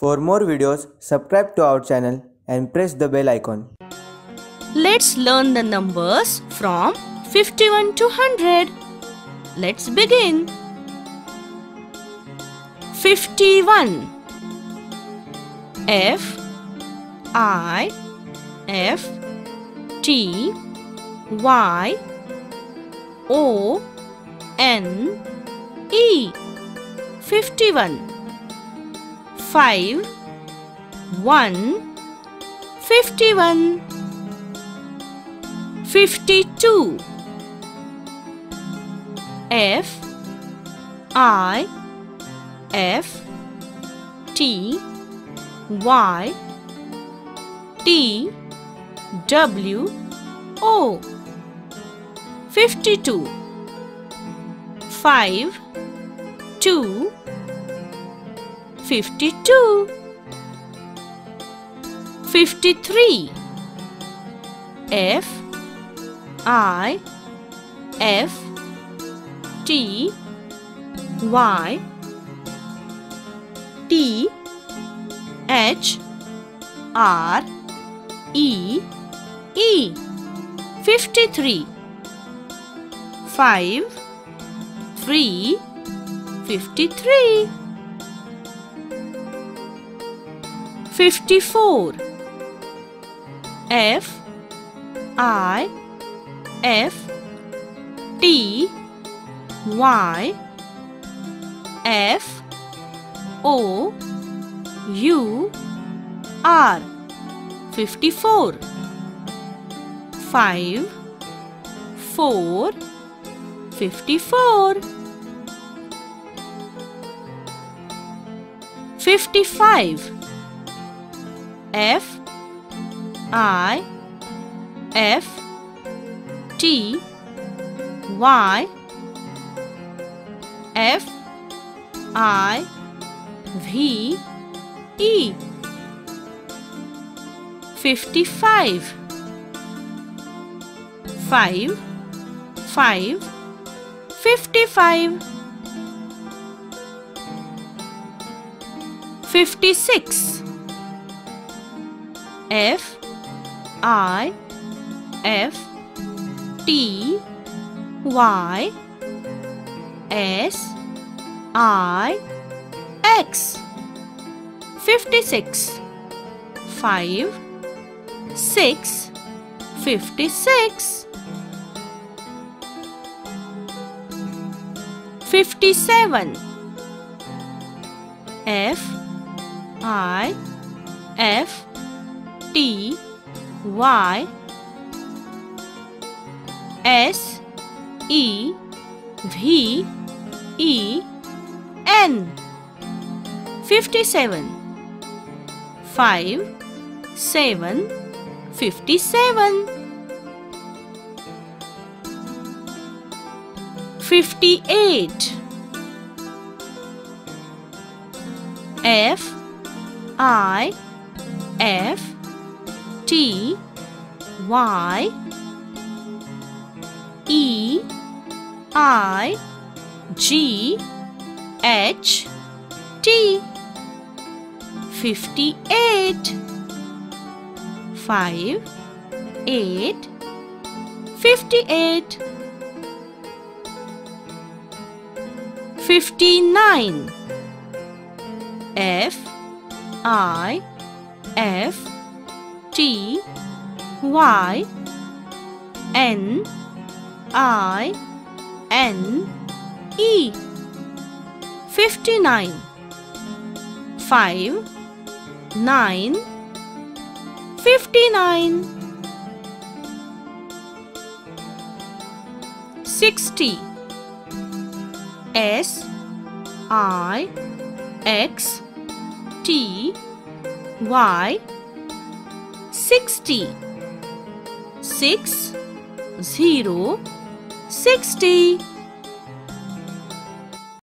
For more videos, subscribe to our channel and press the bell icon. Let's learn the numbers from 51 to 100. Let's begin. 51. FIFTYONE. 51. 5 1. 51. 52. FIFTYTWO. 52. 5 2. 52. 53. FIFTYTHREE. 53. 5 3. 53. 54. FIFTYFOUR. 54. 5 4. 54. 55. FIFTYFIVE. 55. 5 5. 55. 56. FIFTYSIX. 56. 5 6. 56. 57. FIFTYSEVEN. 57. 5 7. 57. 58. FIFTYEIGHT. 58. 5 8. 58. 59. FIFTYNINE. 59. 5 9. 59. 60. SIXTY. 60. 6 0 60.